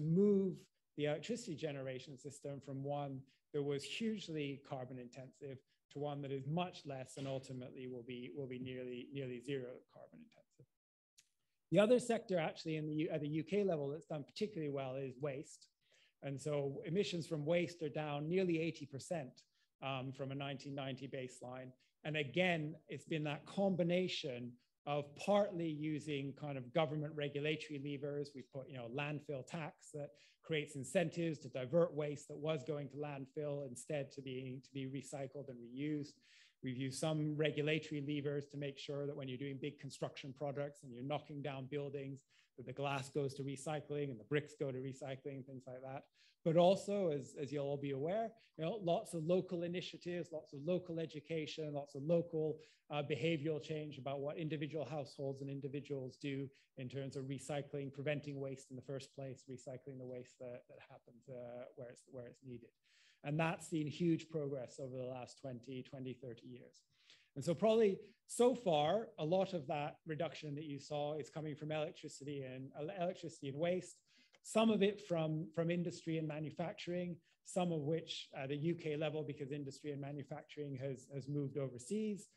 move the electricity generation system from one that was hugely carbon intensive to one that is much less and ultimately will be nearly zero carbon intensive. The other sector actually at the UK level that's done particularly well is waste. And so emissions from waste are down nearly 80% from a 1990 baseline. And again, it's been that combination of partly using kind of government regulatory levers. We've put, you know, landfill tax that creates incentives to divert waste that was going to landfill instead to be recycled and reused. We've used some regulatory levers to make sure that when you're doing big construction projects and you're knocking down buildings, that the glass goes to recycling and the bricks go to recycling, things like that. But also, as you'll all be aware, you know, lots of local initiatives, lots of local education, lots of local behavioral change about what individual households and individuals do in terms of recycling, preventing waste in the first place, recycling the waste that happens where it's needed. And that's seen huge progress over the last 20, 30 years. And so probably so far, a lot of that reduction that you saw is coming from electricity and waste, some of it from industry and manufacturing, some of which at a UK level, because industry and manufacturing has moved overseas.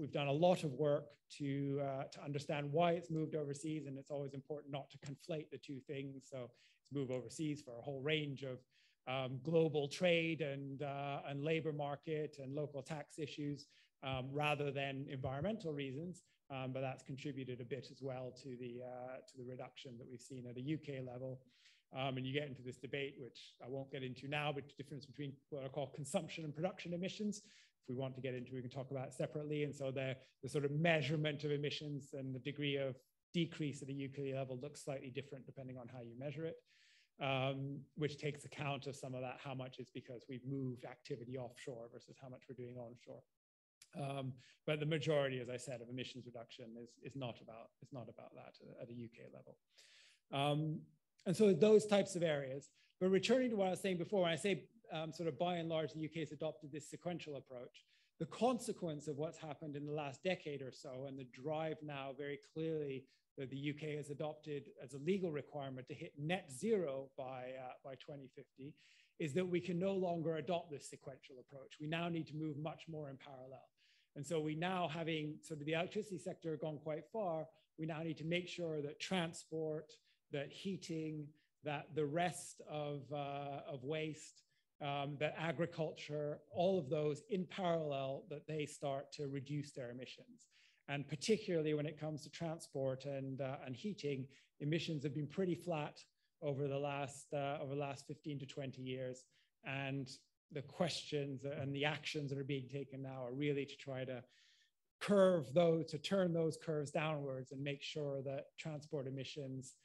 We've done a lot of work to understand why it's moved overseas, and it's always important not to conflate the two things. So it's moved overseas for a whole range of global trade and labor market and local tax issues rather than environmental reasons. But that's contributed a bit as well to the reduction that we've seen at a UK level. And you get into this debate, which I won't get into now, but the difference between what I call consumption and production emissions. If we want to get into, we can talk about it separately. And so the sort of measurement of emissions and the degree of decrease at a UK level looks slightly different depending on how you measure it, which takes account of some of that, how much is because we've moved activity offshore versus how much we're doing onshore. But the majority, as I said, of emissions reduction is not about that at a UK level. And so those types of areas. But returning to what I was saying before, when I say sort of by and large, the UK has adopted this sequential approach. The consequence of what's happened in the last decade or so, and the drive now very clearly that the UK has adopted as a legal requirement to hit net zero by 2050, is that we can no longer adopt this sequential approach. We now need to move much more in parallel. And so we now, having sort of the electricity sector gone quite far, we now need to make sure that transport, that heating, that the rest of waste, that agriculture, all of those in parallel, that they start to reduce their emissions. And particularly when it comes to transport and heating, emissions have been pretty flat over the last 15 to 20 years. And the questions and the actions that are being taken now are really to try to curve those, to turn those curves downwards and make sure that transport emissions,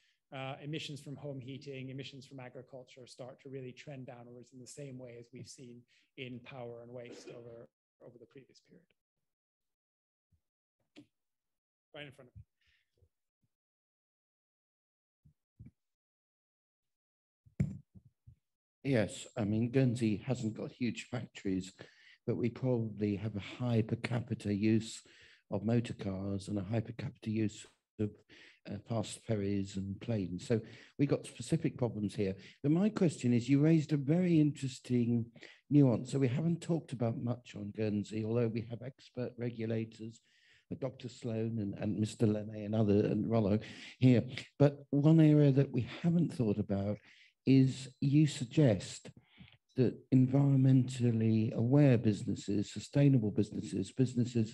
emissions from home heating, emissions from agriculture start to really trend downwards in the same way as we've seen in power and waste over the previous period. Right in front of me. Yes, I mean, Guernsey hasn't got huge factories, but we probably have a high per capita use of motor cars and a high per capita use of past ferries and planes. So we've got specific problems here. But my question is, you raised a very interesting nuance. So we haven't talked about much on Guernsey, although we have expert regulators, Dr. Sloan and Mr. Lene and other, and Rollo here. But one area that we haven't thought about is you suggest that environmentally aware businesses, sustainable businesses, businesses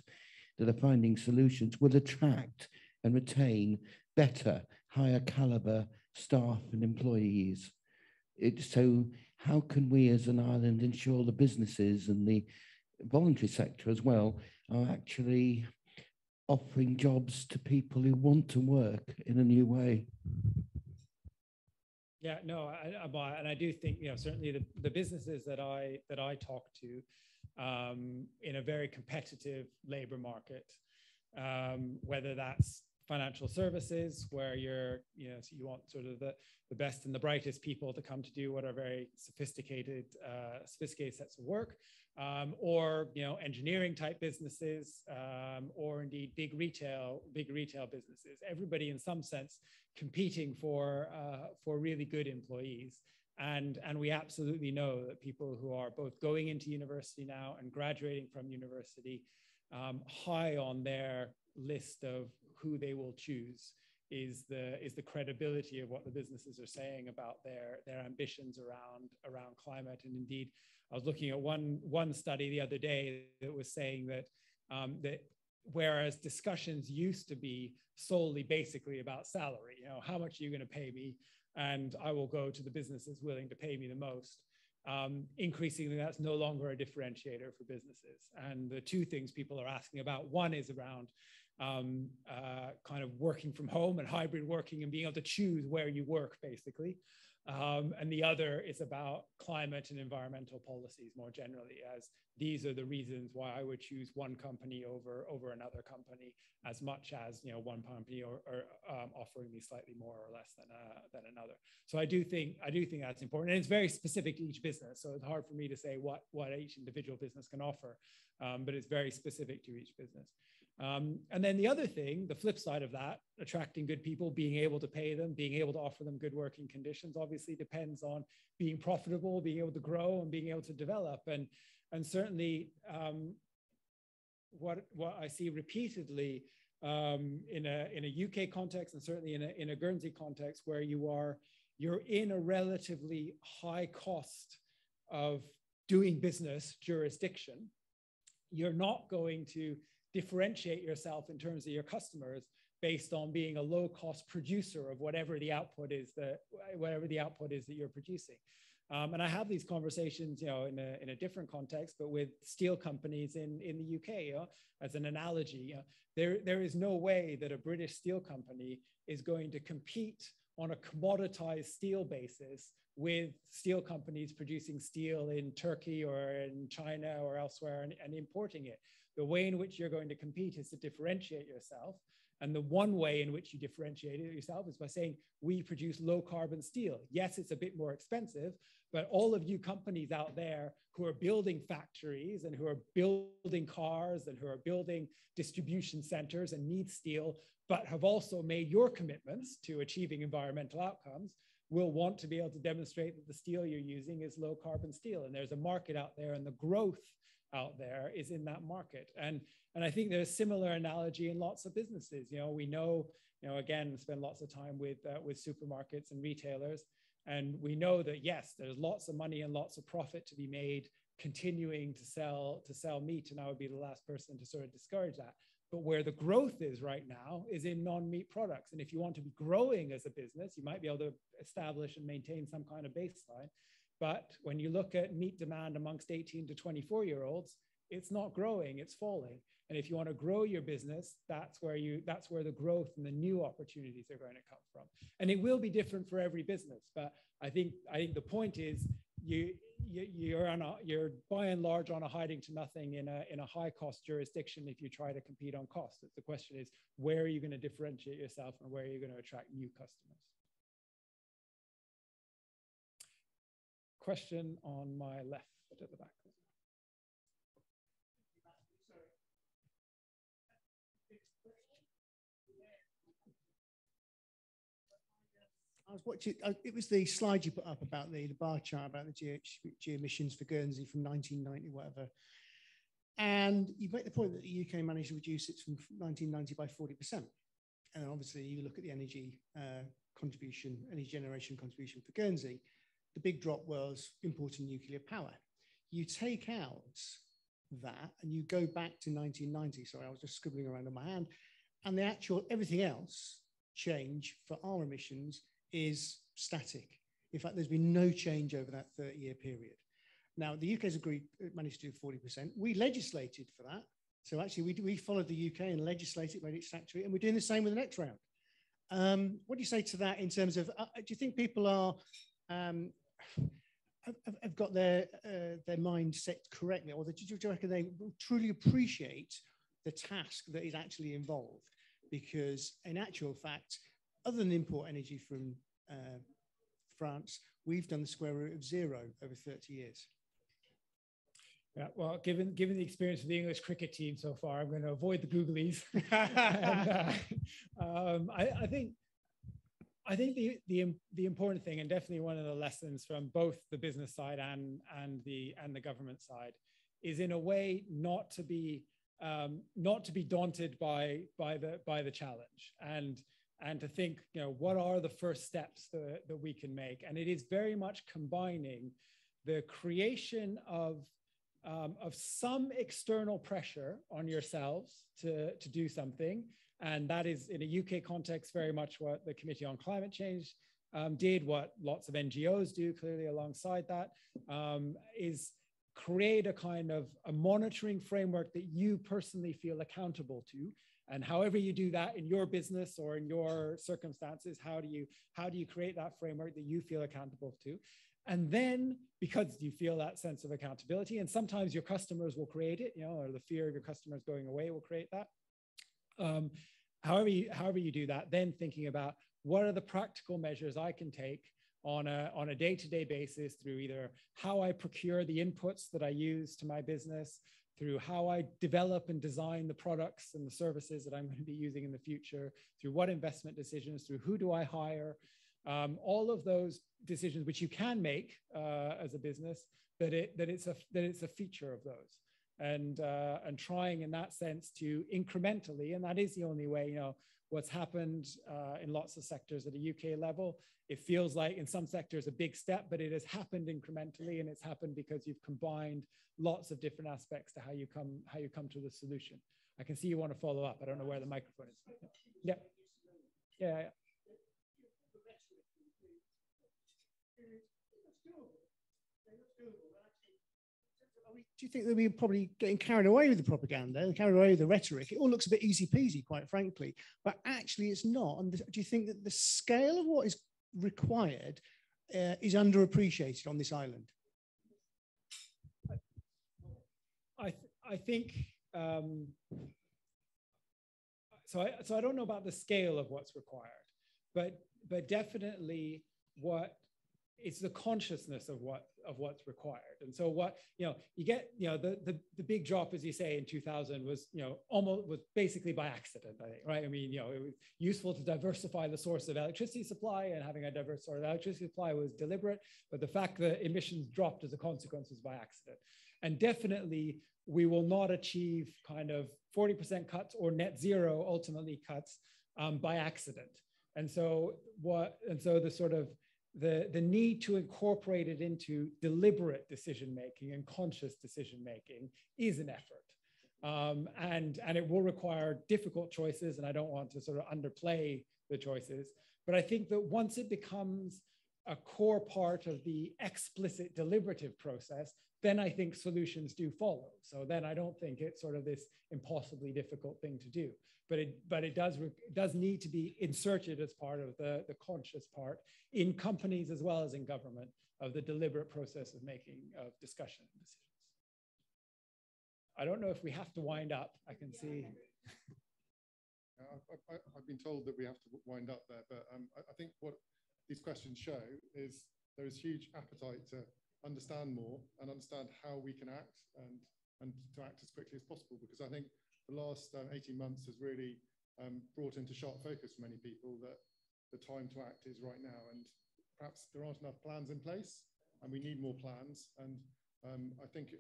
that are finding solutions will attract and retain better, higher caliber staff and employees. So how can we as an island ensure the businesses and the voluntary sector as well are actually offering jobs to people who want to work in a new way? Yeah, no, I do think, you know, certainly the businesses that I talk to in a very competitive labor market, whether that's financial services, where so you want sort of the best and the brightest people to come to do what are very sophisticated sets of work, or, you know, engineering type businesses, or indeed big retail businesses. Everybody in some sense competing for really good employees. And we absolutely know that people who are both going into university now and graduating from university, high on their list of who they will choose is the credibility of what the businesses are saying about their ambitions around climate. And indeed, I was looking at one study the other day that was saying that that whereas discussions used to be solely basically about salary, you know, how much are you going to pay me, and I will go to the businesses willing to pay me the most. Increasingly, that's no longer a differentiator for businesses. And the two things people are asking about, one is around kind of working from home and hybrid working and being able to choose where you work, basically. And the other is about climate and environmental policies more generally, as these are the reasons why I would choose one company over another company, as much as, you know, one company or offering me slightly more or less than another. So I do think that's important, and it's very specific to each business. So it's hard for me to say what each individual business can offer, but it's very specific to each business. And then the other thing, the flip side of that, attracting good people, being able to pay them, being able to offer them good working conditions, obviously depends on being profitable, being able to grow, and being able to develop. And certainly what I see repeatedly in a UK context, and certainly in a Guernsey context, where you're in a relatively high cost of doing business jurisdiction, you're not going to differentiate yourself in terms of your customers based on being a low-cost producer of whatever the output is that you're producing. And I have these conversations, you know, in a different context, but with steel companies in the UK, you know, as an analogy, you know, there is no way that a British steel company is going to compete on a commoditized steel basis with steel companies producing steel in Turkey or in China or elsewhere and importing it. The way in which you're going to compete is to differentiate yourself. And the one way in which you differentiate yourself is by saying, we produce low carbon steel. Yes, it's a bit more expensive, but all of you companies out there who are building factories and who are building cars and who are building distribution centers and need steel, but have also made your commitments to achieving environmental outcomes, will want to be able to demonstrate that the steel you're using is low carbon steel. And there's a market out there, and the growth out there is in that market. And I think there's similar analogy in lots of businesses. You know, we know, you know, again, we spend lots of time with supermarkets and retailers, and we know that, yes, there's lots of money and lots of profit to be made continuing to sell meat, and I would be the last person to sort of discourage that. But where the growth is right now is in non-meat products. And if you want to be growing as a business, you might be able to establish and maintain some kind of baseline. But when you look at meat demand amongst 18 to 24-year-olds, it's not growing, it's falling. And if you want to grow your business, that's where the growth and the new opportunities are going to come from. And it will be different for every business. But I think the point is you're by and large on a hiding to nothing in a high cost jurisdiction if you try to compete on cost. The question is, where are you going to differentiate yourself, and where are you going to attract new customers? Question on my left at the back. I was watching, it was the slide you put up about the bar chart about the GHG emissions for Guernsey from 1990, whatever. And you make the point that the UK managed to reduce it from 1990 by 40%. And obviously you look at the energy generation contribution for Guernsey. The big drop was importing nuclear power. You take out that and you go back to 1990. Sorry, I was just scribbling around on my hand. And the actual everything else change for our emissions is static. In fact, there's been no change over that 30-year period. Now, the UK's agreed, it managed to do 40%. We legislated for that. So actually, we followed the UK and legislated, made it statutory, and we're doing the same with the next round. What do you say to that in terms of, do you think people are... have got their mind set correctly, or do you reckon they truly appreciate the task that is actually involved? Because in actual fact, other than import energy from France, we've done the square root of zero over 30 years. Yeah, well, given the experience of the English cricket team so far, I'm going to avoid the googlies. I think the important thing, and definitely one of the lessons from both the business side and the government side, is in a way not to be daunted by the challenge, and to think, you know, what are the first steps that we can make. And it is very much combining the creation of some external pressure on yourselves to do something. And that is, in a UK context, very much what the Committee on Climate Change did, what lots of NGOs do clearly alongside that, is create a kind of a monitoring framework that you personally feel accountable to, And however you do that in your business or in your circumstances, how do you create that framework that you feel accountable to? And then, because you feel that sense of accountability, and sometimes your customers will create it, or the fear of your customers going away will create that. However you do that, then thinking about what are the practical measures I can take on a day-to-day basis through either how I procure the inputs that I use to my business, through how I develop and design the products and the services that I'm going to be using in the future, through what investment decisions, through who do I hire, all of those decisions which you can make as a business, that it's a feature of those, and trying in that sense to incrementally, and that is the only way. What's happened in lots of sectors at a UK level, it feels like in some sectors a big step, but it has happened incrementally, and it's happened because you've combined lots of different aspects to how you come to the solution. I can see you want to follow up. I don't know where the microphone is. Yeah. Yeah. Do you think that we're probably getting carried away with the propaganda and carried away with the rhetoric? It all looks a bit easy peasy, quite frankly, but actually it's not. And do you think that the scale of what is required is underappreciated on this island? I think I don't know about the scale of what's required, but definitely what it's the consciousness of what's required. And so what, you get, the big drop, as you say, in 2000 was, was basically by accident, I think, right? I mean, it was useful to diversify the source of electricity supply, and having a diverse source of electricity supply was deliberate, but the fact that emissions dropped as a consequence was by accident. And definitely we will not achieve kind of 40% cuts or net zero ultimately cuts by accident. And so the sort of, the need to incorporate it into deliberate decision-making and conscious decision-making is an effort. And it will require difficult choices, and I don't want to sort of underplay the choices, but I think that once it becomes a core part of the explicit deliberative process, then I think solutions do follow. So then I don't think it's sort of this impossibly difficult thing to do, but it does need to be inserted as part of the conscious part in companies as well as in government of the deliberate process of discussion and decisions. I don't know if we have to wind up. I can see. I've been told that we have to wind up there, but I think what these questions show is there is huge appetite to understand more and understand how we can act and to act as quickly as possible, because I think the last 18 months has really brought into sharp focus for many people that the time to act is right now, and perhaps there aren't enough plans in place and we need more plans. And I think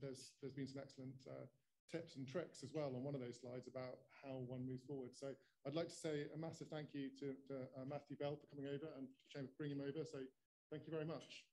there's been some excellent tips and tricks as well on one of those slides about how one moves forward. So I'd like to say a massive thank you to Matthew Bell for coming over and bringing him over. So thank you very much.